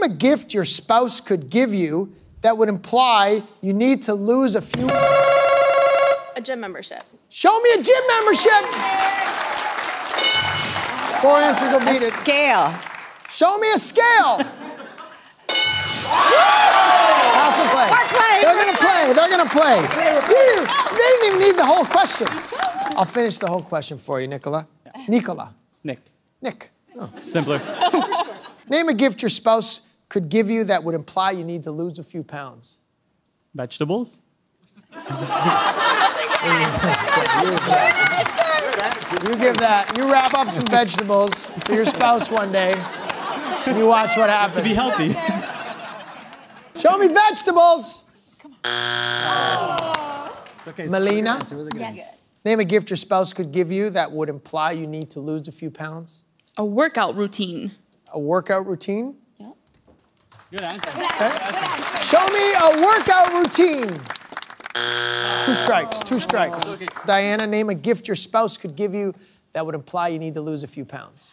name a gift your spouse could give you that would imply you need to lose a few... A gym membership. Show me a gym membership! Four answers will beat it. A scale. Show me a scale! House of play. They're gonna play. They didn't even need the whole question. I'll finish the whole question for you, Nicola. Nick. Oh. Simpler. Name a gift your spouse could give you that would imply you need to lose a few pounds. Vegetables? You give that. You wrap up some vegetables for your spouse one day, and you watch what happens. To be healthy. Show me vegetables. Come on. Okay, Melina? Yes. Name a gift your spouse could give you that would imply you need to lose a few pounds. A workout routine. A workout routine? Yep. Good answer. Good answer. Show me a workout routine. Two strikes. Oh, okay. Diana, name a gift your spouse could give you that would imply you need to lose a few pounds.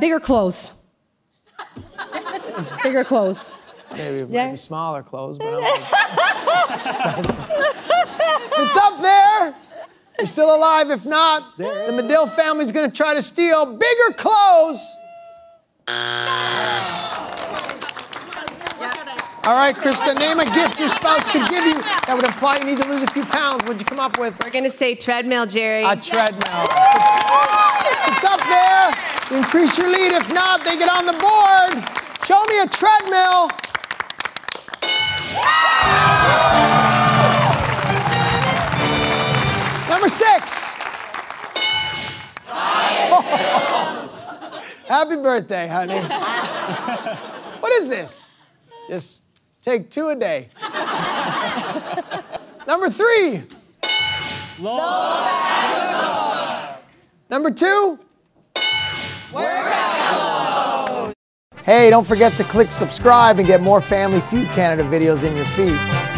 Bigger clothes. Bigger clothes. Maybe smaller clothes, but I'm like... It's up there. You're still alive. If not, the Medill family's gonna try to steal bigger clothes. All right, Krista, name a gift your spouse could give you that would imply you need to lose a few pounds. What'd you come up with? We're gonna say treadmill, Jerry. A treadmill. It's up there. You increase your lead. If not, they get on the board. Show me a treadmill. Number 6. Oh. Happy birthday, honey. What is this? Just take 2 a day. Number 3. Low. Number 2. Hey, don't forget to click subscribe and get more Family Feud Canada videos in your feed.